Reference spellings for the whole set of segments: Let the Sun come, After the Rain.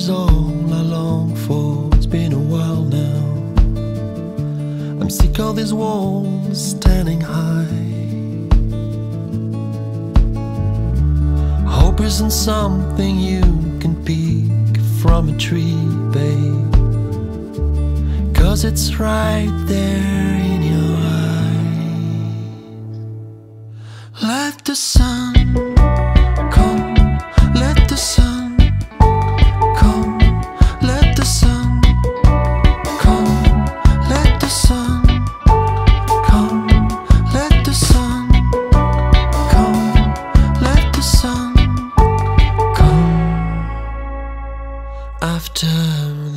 is all I long for. It's been a while now. I'm sick of these walls standing high. Hope isn't something you can pick from a tree, babe, 'cause it's right there in your eyes. Let the sun come, let the sun after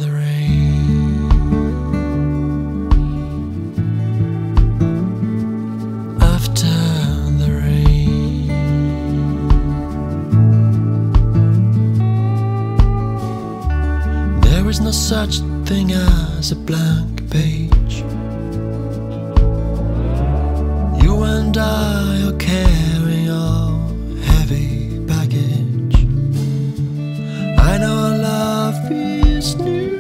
the rain, after the rain. There is no such thing as a blank page. You and I are carrying our heavy baggage. I know our love is new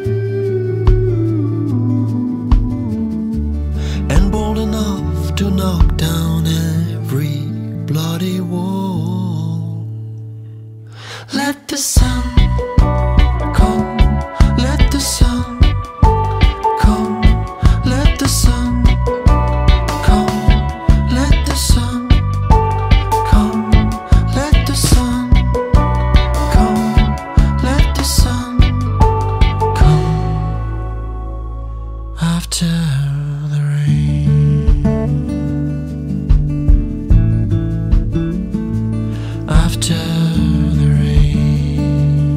and bold enough to knock down every bloody wall. Let the sun come, let the sun come, let the sun come, let the sun come, let the sun come, let the sun. After the rain, after the rain.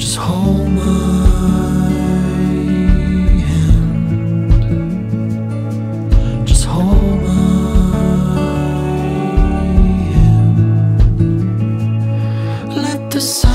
Just hold my hand, just hold my hand. Let the sun